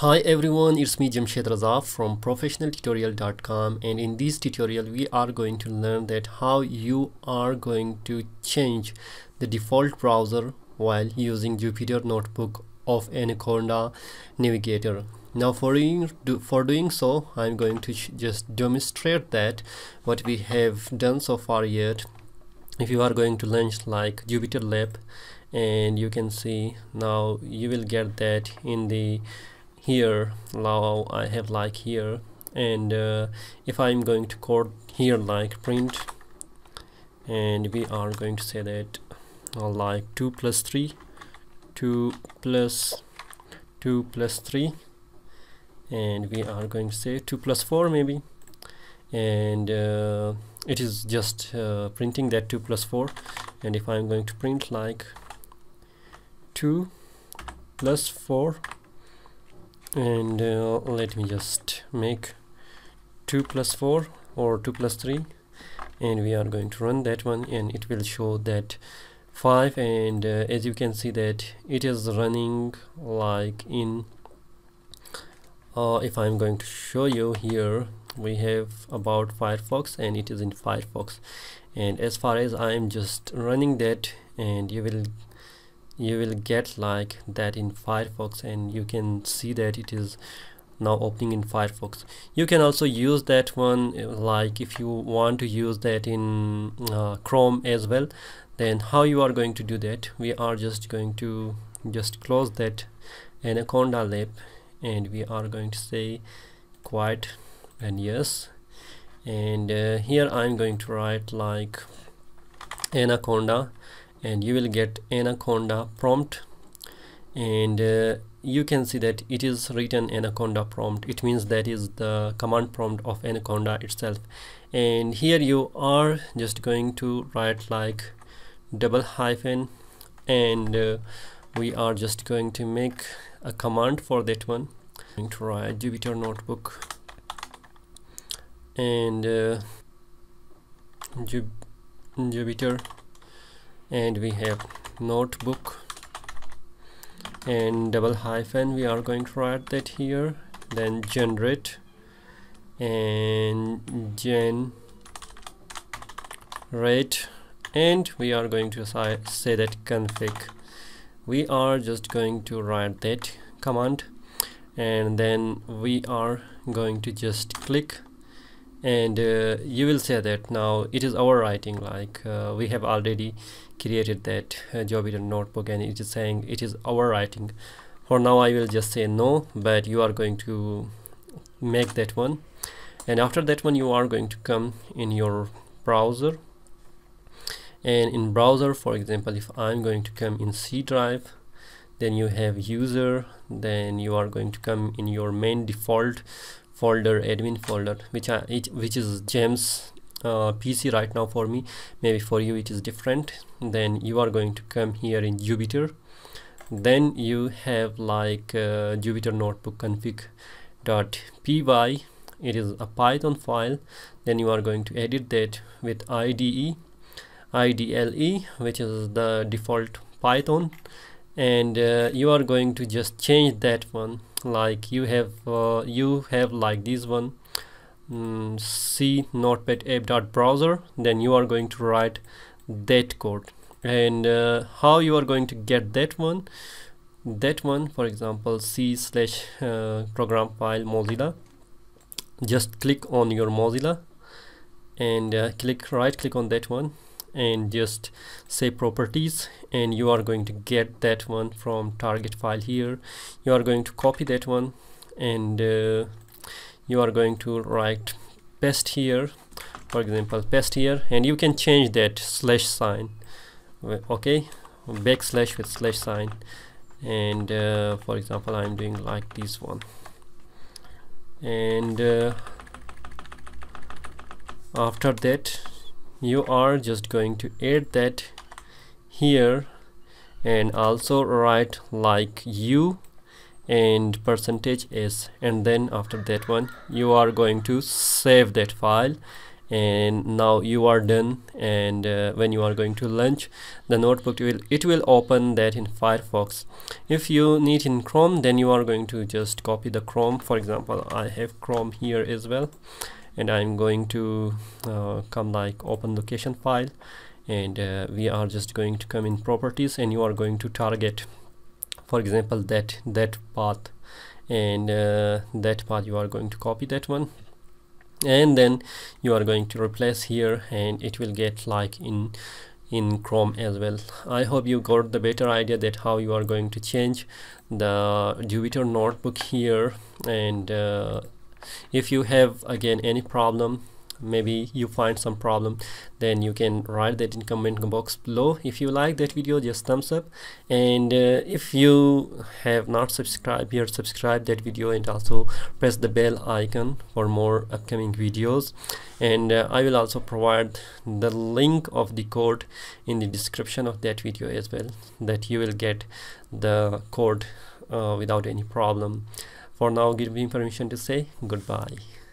Hi everyone, it's me Jamshed Raza from professionaltutorial.com, and in this tutorial we are going to learn that how you are going to change the default browser while using Jupyter Notebook of Anaconda Navigator. Now for doing so, I'm going to just demonstrate that what we have done so far yet. If you are going to launch like Jupyter Lab, and you can see now you will get that in the here. Now I have like here, and if I'm going to code here like print, and we are going to say that like 2 plus 3 2 plus 2 plus 3, and we are going to say 2 plus 4 maybe, and it is just printing that 2 plus 4. And if I'm going to print like 2 plus 4, and let me just make 2 plus 4 or 2 plus 3, and we are going to run that one, and it will show that 5. And as you can see that it is running like in if I'm going to show you here, we have about Firefox, and it is in Firefox. And as far as I'm just running that, and you will get like that in Firefox, and you can see that it is now opening in Firefox. You can also use that one like if you want to use that in Chrome as well. Then how you are going to do that, we are just going to just close that Anaconda lab, and we are going to say quiet and yes, and here I'm going to write like Anaconda, and you will get Anaconda prompt. And you can see that it is written Anaconda prompt. It means that is the command prompt of Anaconda itself. And here you are just going to write like # and we are just going to make a command for that one. I'm going to write Jupyter Notebook and Jupyter, and we have Notebook and # we are going to write that here, then generate and generate, and we are going to say that config. We are just going to write that command, and then we are going to just click, and you will say that now it is overwriting, like we have already created that Jupyter Notebook, and it is saying it is overwriting. For now I will just say no, but you are going to make that one, and after that one you are going to come in your browser. And in browser, for example, if I'm going to come in C drive, then you have user, then you are going to come in your main default folder, admin folder, which is James PC right now for me, maybe for you it is different. Then you are going to come here in Jupyter, then you have like Jupyter Notebook config.py, it is a Python file. Then you are going to edit that with IDLE, which is the default Python, and you are going to just change that one, like you have like this one C notepad app.browser, then you are going to write that code. And how you are going to get that one, for example C/program file Mozilla, just click on your Mozilla and right click on that one and just say properties, and you are going to get that one from target file. Here you are going to copy that one, and you are going to write paste here, for example paste here, and you can change that / sign, okay, backslash with / sign, and for example I'm doing like this one, and after that you are just going to add that here, and also write like u and %s, and then after that one you are going to save that file, and now you are done. And when you are going to launch the notebook, it will open that in Firefox. If you need in Chrome, then you are going to just copy the Chrome. For example, I have Chrome here as well, and I'm going to come like open location file, and we are just going to come in properties, and you are going to target, for example, that path, and that path you are going to copy that one, and then you are going to replace here, and it will get like in Chrome as well. I hope you got the better idea that how you are going to change the Jupyter notebook here. And if you have again any problem, maybe you find some problem, then you can write that in comment box below. If you like that video, just thumbs up, and if you have not subscribed here, subscribe that video, and also press the bell icon for more upcoming videos. And I will also provide the link of the code in the description of that video as well, that you will get the code without any problem. For now, give me permission to say goodbye.